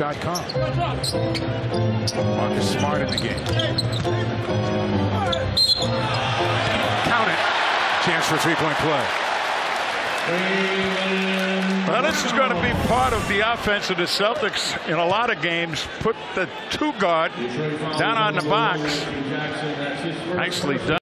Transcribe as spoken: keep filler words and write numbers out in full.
Marcus Smart dot com. Marcus Smart in the game. Count it. Chance for a three-point play. Well, this is going to be part of the offense of the Celtics in a lot of games. Put the two guard down on the box. Nicely done.